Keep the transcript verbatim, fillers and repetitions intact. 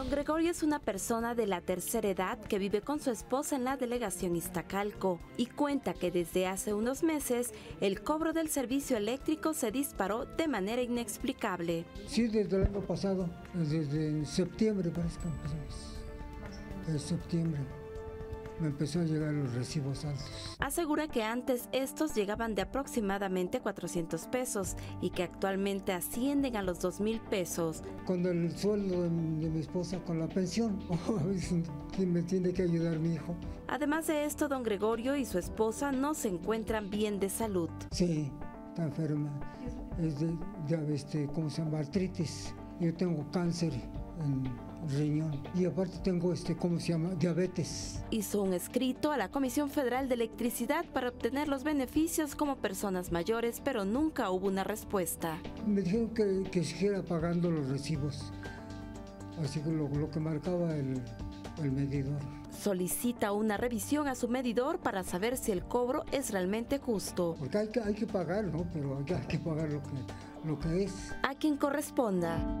Don Gregorio es una persona de la tercera edad que vive con su esposa en la delegación Iztacalco y cuenta que desde hace unos meses el cobro del servicio eléctrico se disparó de manera inexplicable. Sí, desde el año pasado, desde septiembre parece que empezamos, desde septiembre. Me empezó a llegar los recibos altos. Asegura que antes estos llegaban de aproximadamente cuatrocientos pesos y que actualmente ascienden a los dos mil pesos. Con el sueldo de mi esposa, con la pensión, me tiene que ayudar mi hijo. Además de esto, don Gregorio y su esposa no se encuentran bien de salud. Sí, está enferma. Es de, de este, ¿cómo se llama? Artritis. Yo tengo cáncer en riñón y aparte tengo este, ¿cómo se llama? Diabetes. Hizo un escrito a la Comisión Federal de Electricidad para obtener los beneficios como personas mayores, pero nunca hubo una respuesta. Me dijeron que, que siguiera pagando los recibos, así que lo, lo que marcaba el, el medidor. Solicita una revisión a su medidor para saber si el cobro es realmente justo. Porque hay que, hay que pagar, ¿no? Pero hay que, hay que pagar lo que, lo que es. A quien corresponda.